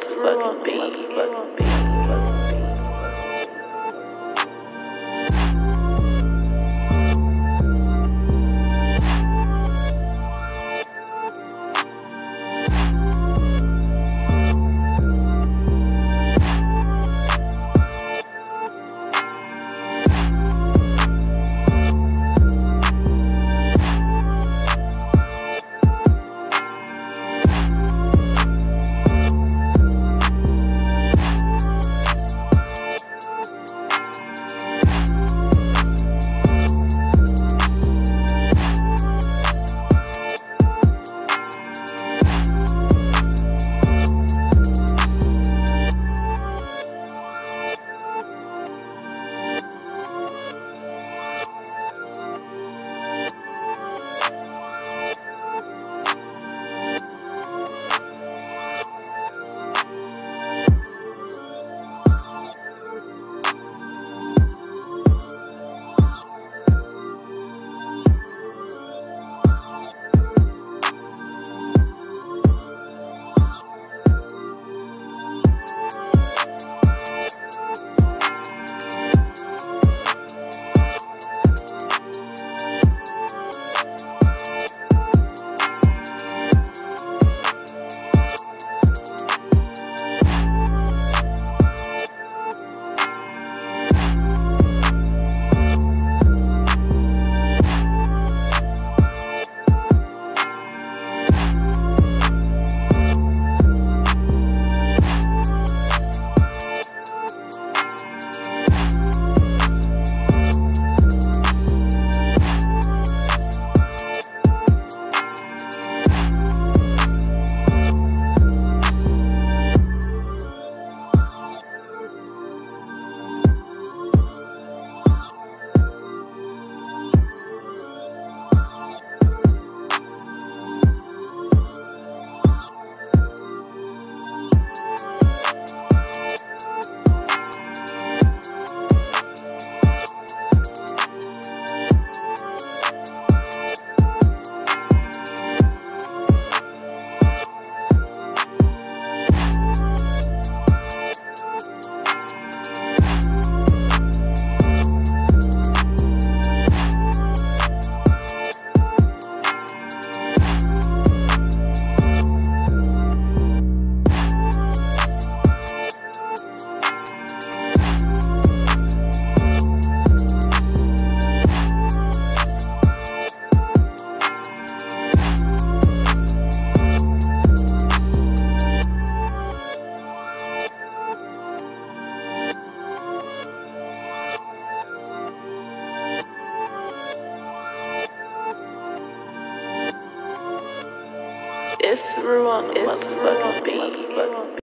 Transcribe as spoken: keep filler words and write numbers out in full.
motherfucking beat. It's Ruon, motherfucking beat.